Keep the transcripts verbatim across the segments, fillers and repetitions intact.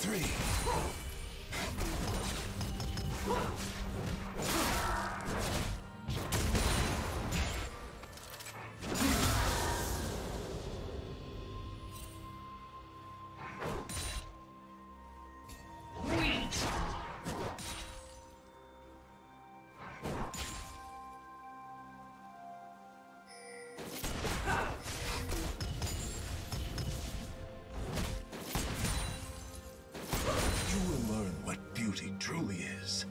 three. Truly is.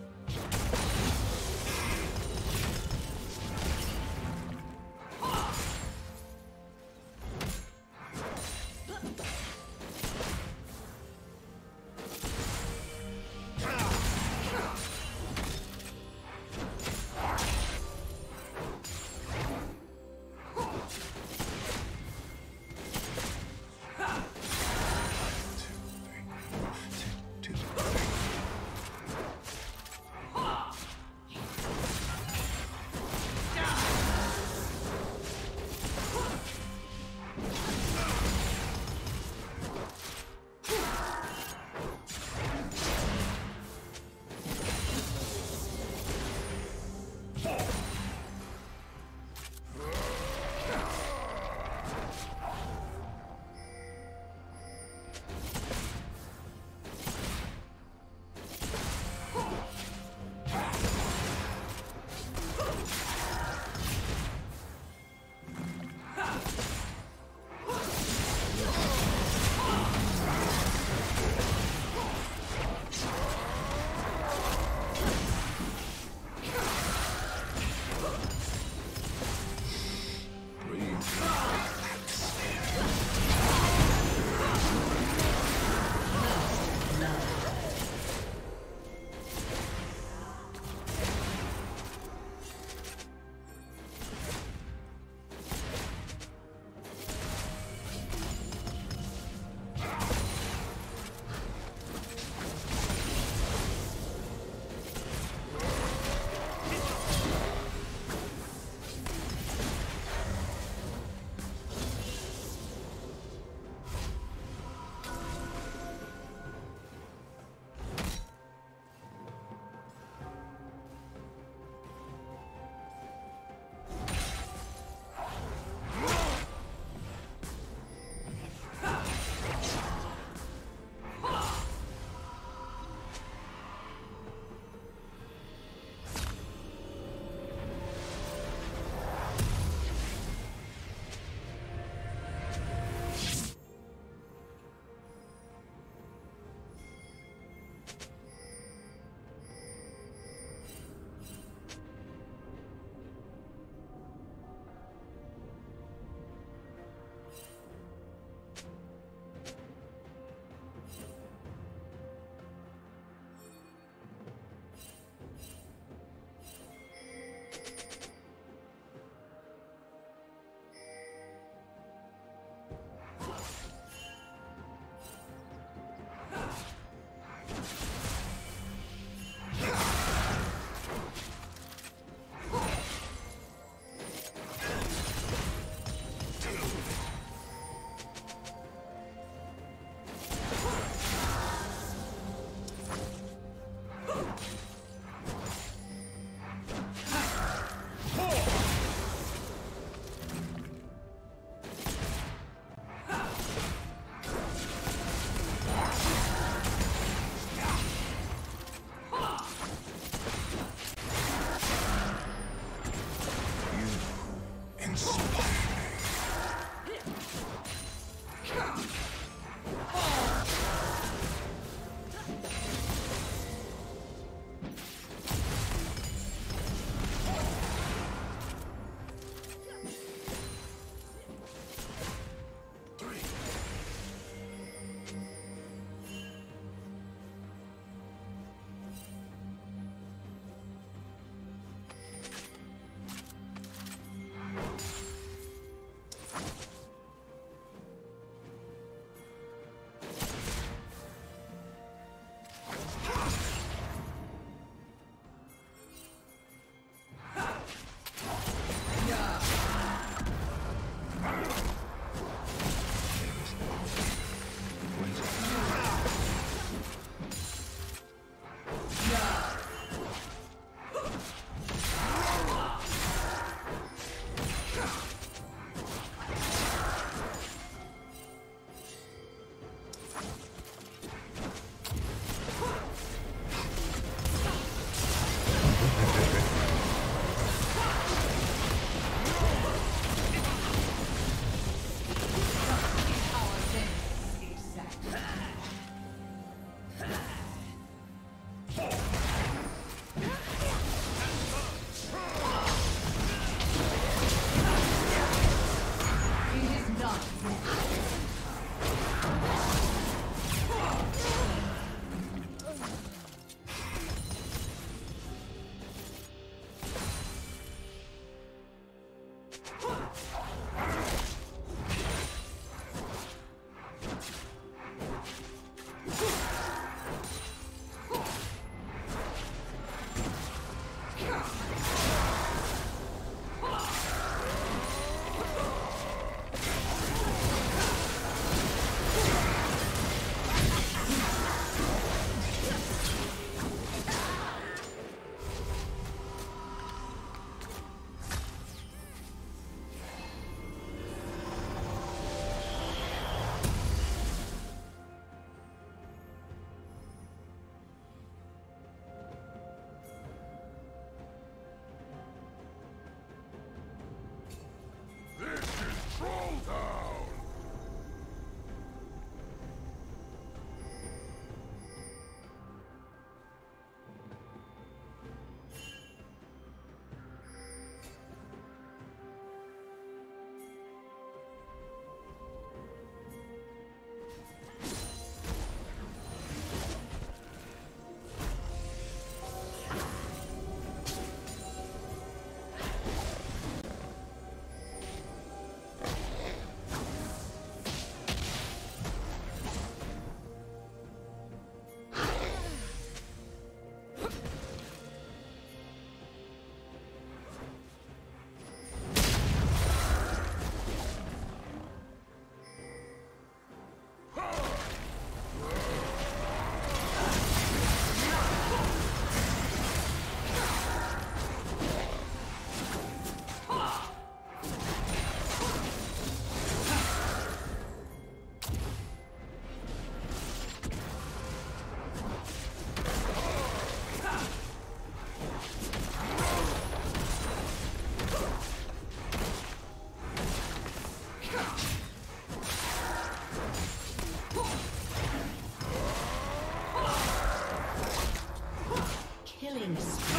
Killing spree.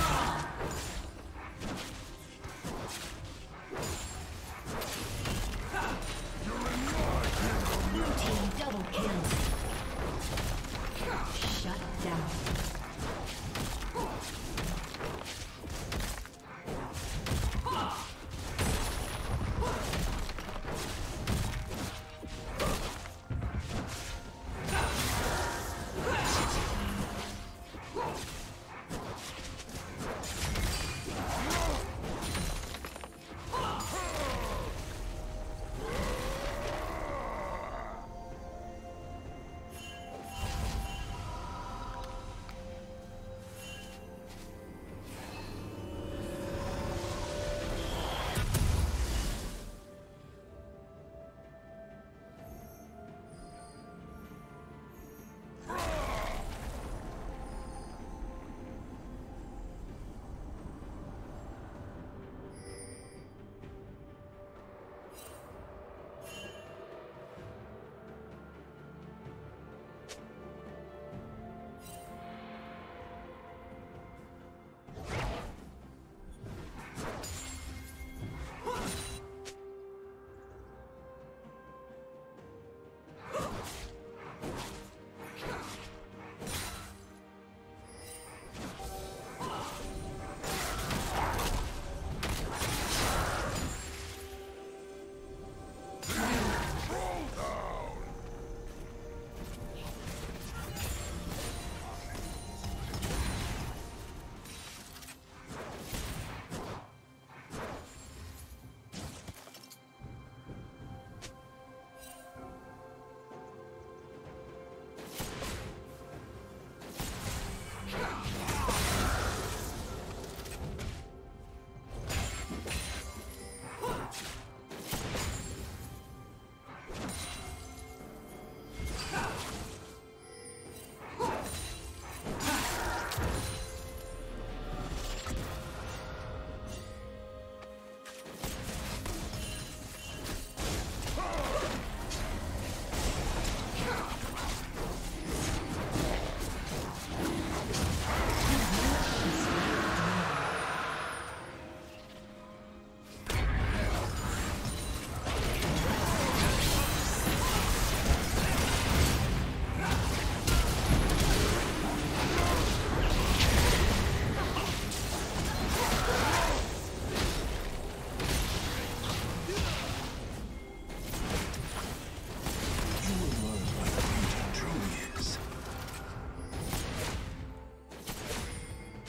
Blue team double kill. Shut down.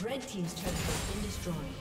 Red team's turret has been destroyed.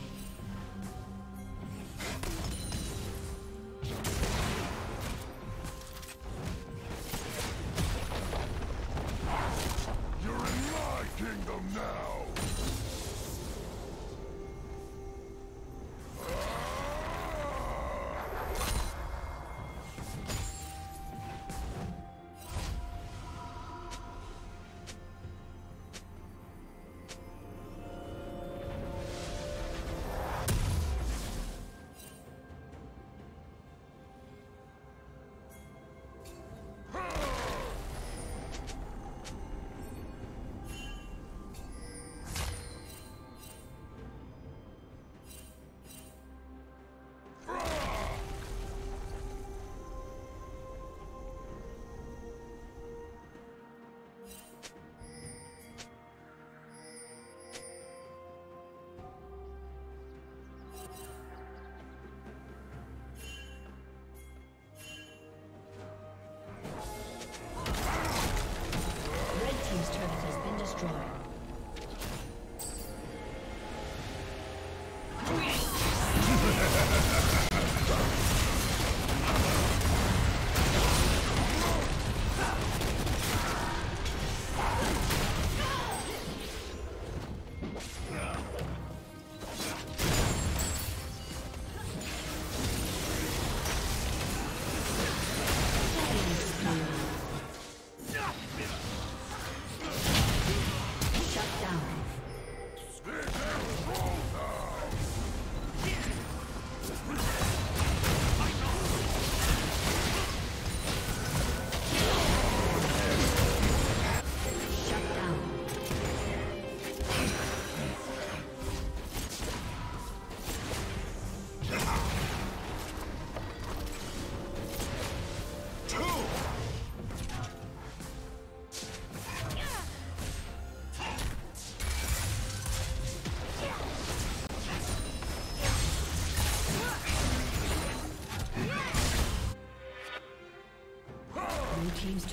team's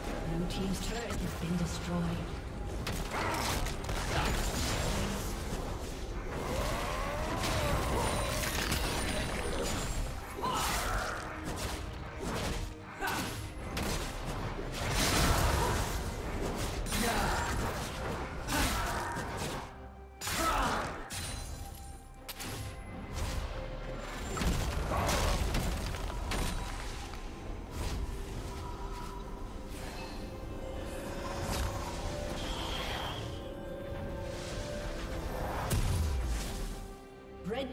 Team's turret has been destroyed. Red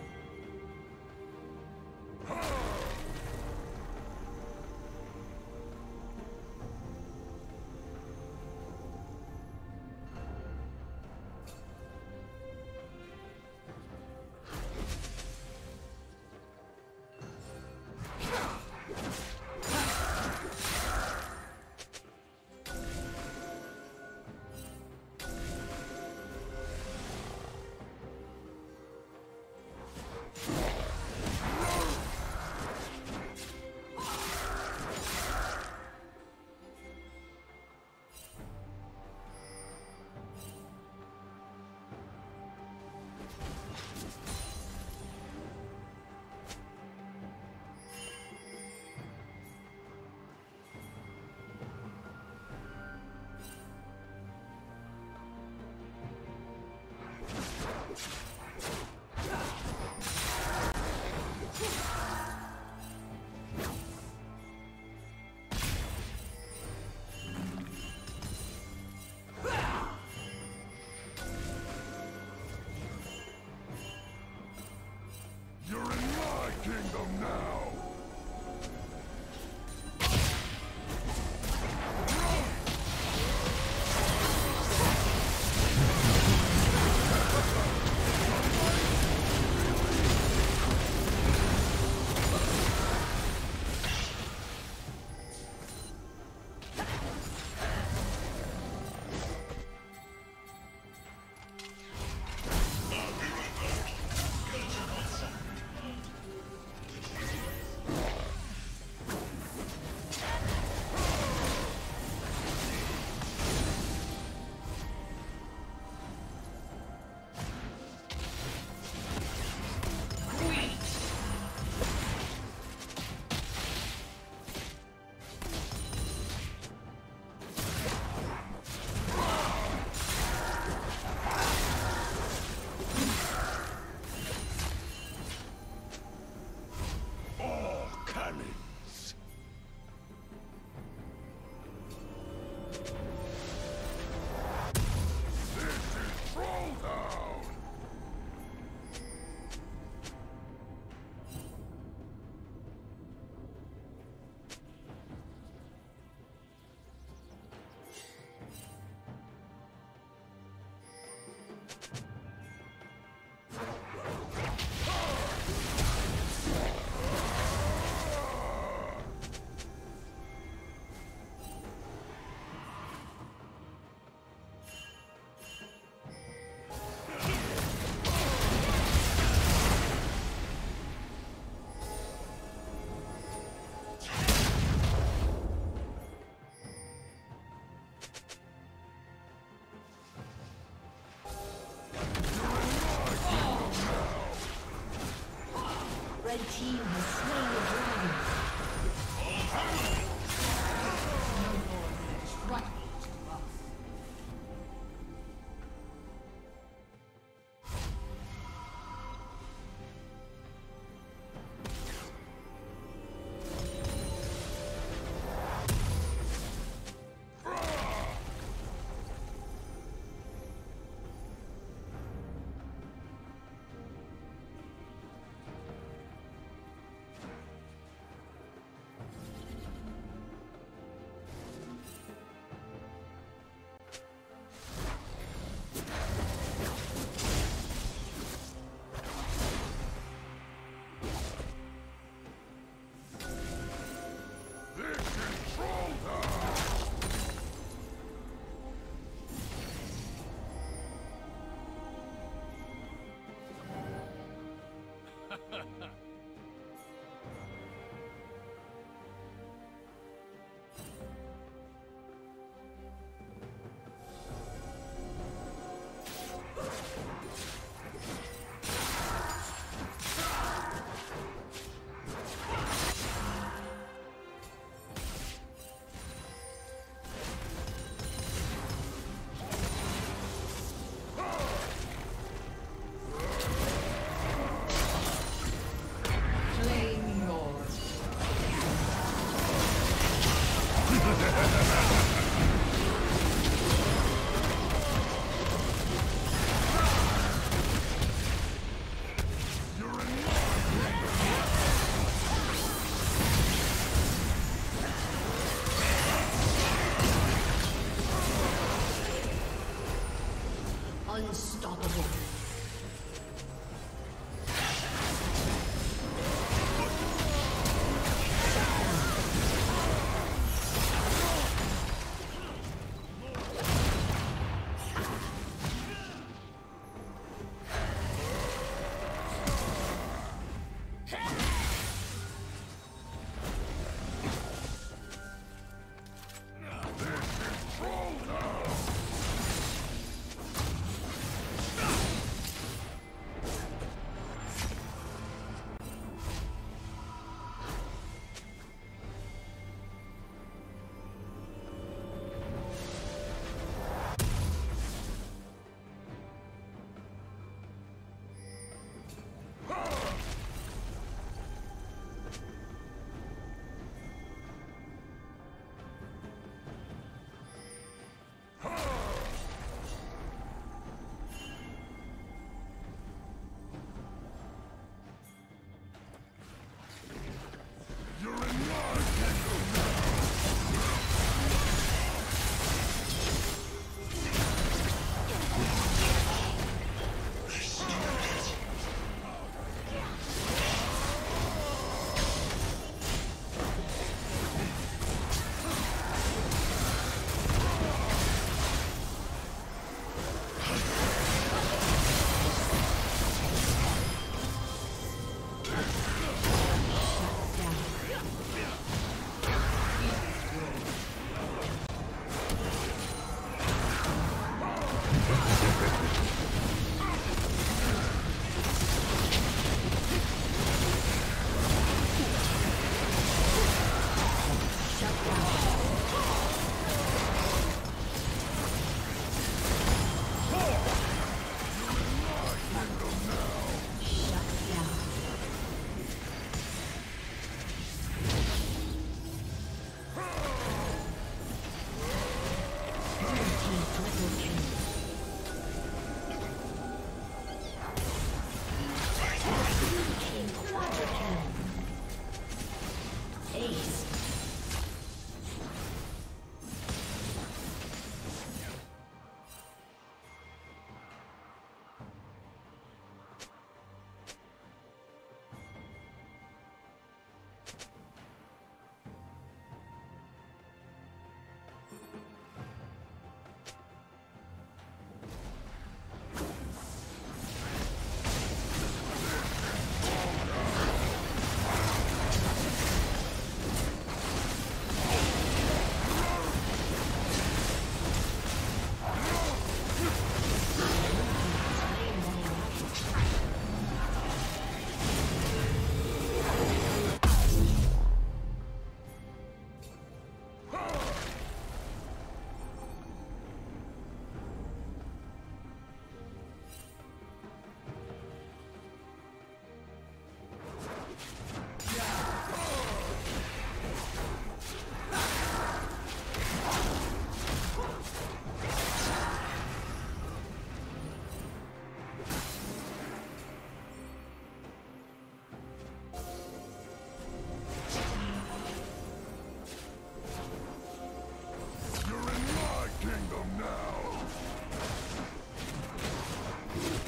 Turret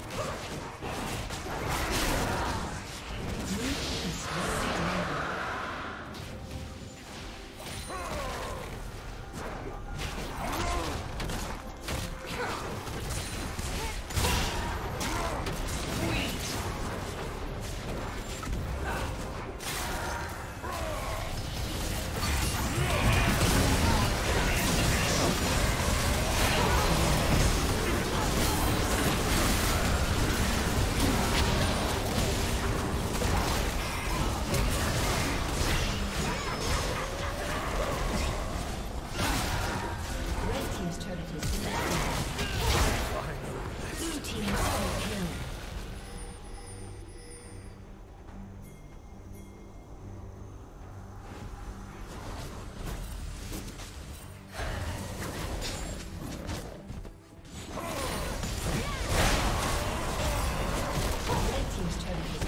has